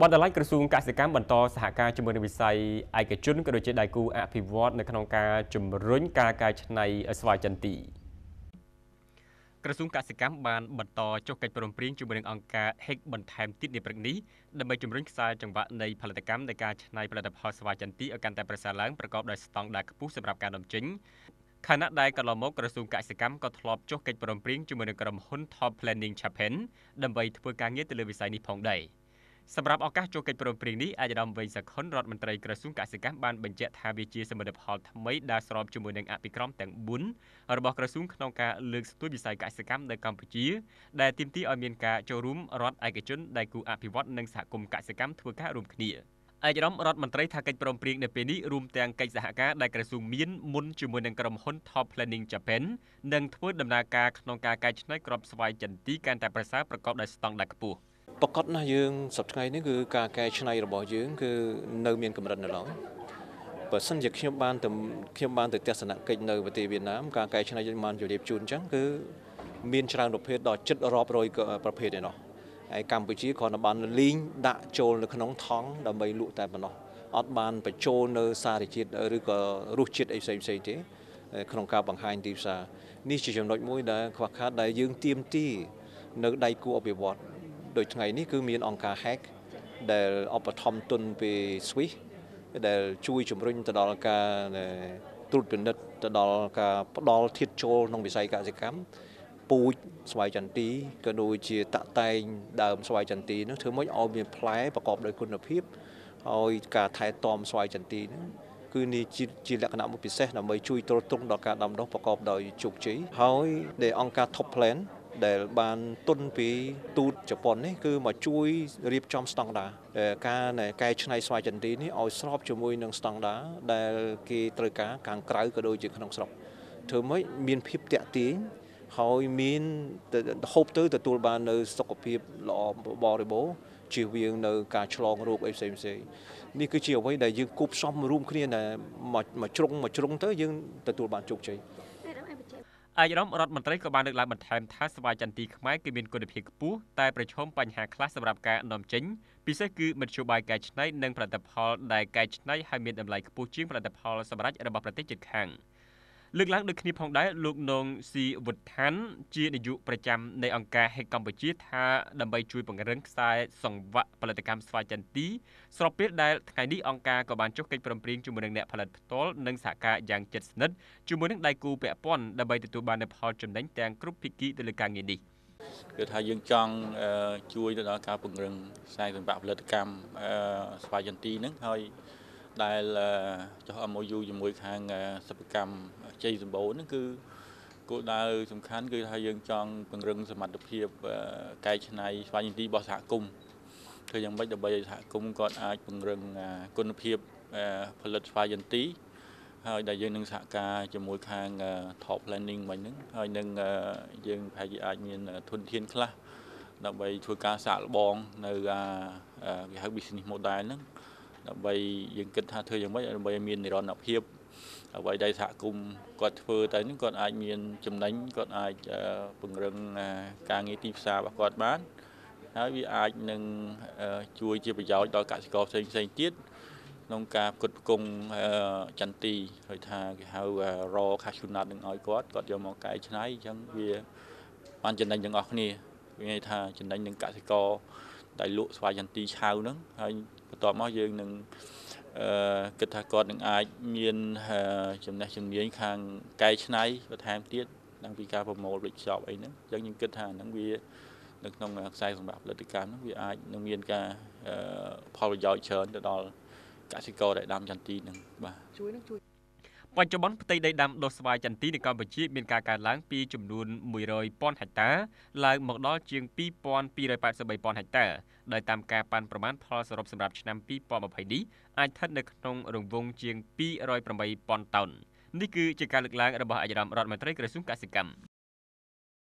บอลดอลลาร์กระทรวงการศึกษาบรรทอสหการจำนวนในวิสัยไอกระชุนกระโดดเจไดกูอภิวัตในขนมการจมรุ่นการกายชนัยสวายจันตีกระทรวงการศึกษาบานบรรทอจบการปรมปริญญาจำนวนองค์การเฮกบรรทามติดในประเด็นนี้ดำเนินจมรุ่นสายจังหวะในผลิตกรรมในการชนัยประดับพอสวายจันตีอาการแต่ประสานล้างประกอบโดยสตองดาคผู้สำหรับการดำจิ้งคณะได้กระลมกระทรวงการศึกษาก็ทลอบจบการปรมปริญญาจำนวนกระมหุ่นทอมแพลนนิ่งชาเพนดำเนินทุกการเงียบในวิสัยนิพงได้สำหรับโอกาสโจกเกตปรมปริงนี้อาจจะดำเนินสักคนรัฐมนตรีกระทรวงการศึกษาบานบัญเจทาวิจีสมเด็จพอลทำไมดาสรอมจมูกหนึ่งอภิกรมแต่งบุญระบบกระทรวงขนมการเลือกสตูดิโอสายการศึกษาในกัมพูชีได้ทีมที่อเมริกาโจรุมรัฐไอเกจุนได้กูอภิวัตนังสหกรรมการศึกษาทั่วการรวมกันเนี่ยอาจจะดำรัฐมนตรีทางเกตปรมปริงในปีนี้รวมแต่งการสหการได้กระทรวงมีนมุนจมูกหนึ่งกรมหุ่นทอแพลนนิ่งจะเป็นนังทั่วดำนาการขนมการการชนะกรอบสวายจันทีการแต่ประสาประกอบโดยสตองดักปูปกตินะยืงสับไงนี่คือการแก้ชนัยระบบยืงคือเนื้อเมียนกำลังน่ะหรอเปิดสัญญาเขียนบ้านแต่เขียนบ้านแต่เจ้าสนักเกิดเนื้อประเทศเวียดนามการแก้ชนัยมันอยู่เดียบจูนจังคือเมียนชรางประเภทดอกจุดรอบรอยกับประเภทเนี่ยเนาะไอ้กัมพูชีขอนบ้านลิงด่าโจลหรือขนมท้องดำใบลุแต่มันเนาะอดบ้านไปโจลเนื้อซาดิจิตหรือก็รูจิตไอ้สิ่งสิ่งที่ขนมกาบังไฮน์ดีซานี่จะจำนวนมวยได้ขวักขาได้ยืงเตรียมที่เนื้อได้กูเอาไปบดโดยไงนี่คือมีองค์การแฮกเดลอัปทอมตุนไปสวิสเดลช่วยชมรุ่นตลอดการตรุษกันตลอดการตลอดทิศโจนองไปใส่การสิกรรมปูสวายจันตีกระโดยเชี่ยตะไตดามสวายจันตีนั่นถือว่าเอาเป็นแผลประกอบโดยคุณภาพเอาการถ่ายตอมสวายจันตีนั่นคือนี่จีลักษณะมุกพิเศษนำไปช่วยตรุษตรงดอกการดำดอกประกอบโดยจุกจีเฮ้ยเดลองค์การท็อปแลนเดี๋ยวบานต้นปีตูดจะปนนี่คือมาช่วยรีบจอมสตองดาการในไก่ชนัยสวายจันทีนี่เอาสอบจมูกหนึ่งสตองดาเดี๋ยวกีตระการกลางไกลก็โดยจึงขนมสอบเธอไม่มีนพิบเตะตีเขามีนโฮปตื้อแต่ตัวบานในสกปรกหล่อบอริโบชีวิงในการฉลองรูปเอฟซีนี่คือเชียวไว้ได้ยังกุบซ้อมรูมขึ้นเนี่ยมาชงเตอยังแต่ตัวบานจุกใจอาจจะต้องรัฐมนตรีกบาลดึกลาบันทามท้าสวายจันตีขมายกิมินกฎเพียงปูแต่ประชมปัญหาคลาสสำหรับการนำจิ้งพิเศษคือมันช่วยการชนะหนึ่งผลิตพอลได้การชนะให้มีดำไหลปูจิ้งผลิตพอลสำหรับระบบประเทศจิตแข่งลึกลักดึกนี้พองได้ลูกนงสีบุตรทันจีนอายุประจำในองค์การให้กัมพูชีท่าดำใบช่วยปังเริงสายส่งวะผลิตกรรมสวายจันตีสอบเพียได้ไงนี้องค์การกบาลจุกเกย์ปรมปริงจุ่มเมืองเนี่ยผลิตโต๊ะนังสากาอย่างเจ็ดสนิทจุ่มเมืองได้กูเปะป้อนดำใบตัวบานในพอจำแนงแตงกรุ๊ปพิกิตุลกางเงินดีคือทายังจังช่วยต่อการปังเริงสายส่งวะผลิตกรรมสวายจันตีนั่งให้ได้ละจะเอาโมยูจมูกทางศิลปกรรมใจสมบูรณ์นั่นคือก็ได้สำคัญคือทายยังจองเป็นเรื่องสมัติเพียบไกลชนัยสวายจันตีบอสหกุมเธอยังไม่ได้ไปสหกุมก่อนอาจเป็นเรื่องกุลเพียบผลิตสวายจันตีได้ยังนึงสหการจมูกทางทอปแลนดิ้งไว้นึงนึงยังพายอาจมีทุนเทียนคลาได้ไปช่วยการสารบองในวิหารบิสนิโมดายนั่นใบยังกินท่าเธอยังไม่ใบมีนในร้อนเพียบใบได้สะกุมกอดเฟอแต่นึกกอดไอมีนจำนั้นกอดไอปึงเรื่องการเงินตีสาบกอดบ้านแล้ววิไอหนึ่งช่วยเชื่อประโยชน์ต่อการสกอร์เซนเซนติสน้องกาบกดกงจันตีหอยทาเขารอคาชุนัดหนึ่งอ้อยกอดกอดยามองไก่ชนะยังเวียมันจันนั้นยังออกนี่ไงท่าจันนั้นยังการสกอร์ได้ลุสวายจันตีชาวนั้นต่อมาอย่างหนึ่งกิจการหนึ่งอาจมีนจำแนกจำเนียนทางไกลชนัยประธานเตี้ยนักวิจารณ์ประมวลวิจารณ์ไอ้นั้นยังยิ่งกิจการนักวินักนองสายของแบบรัฐการนักวิอาจนักมีนการพอลยอยเชิญตลอดการศึกษาได้ดำจันตีหนึ่งบ้าปัจจุบันประเทศได้ดำโดยสวายจันตีในกัมพูชีเป็นการล้างปีจำนวน100 ปอนด์หักตาลายหมอกดอเชียง2,287 ปอนด์หักตาโดยตามการปันประมาณพอสรุปสำหรับชนะปีปอนด์มาภัยนี้อาจทัดในขนมรวงวงเชียง208 ปอนด์ต่อนี่คือจากการเลือกล้างระบบอาจารย์รัฐมนตรีกระทรวงการศึกษา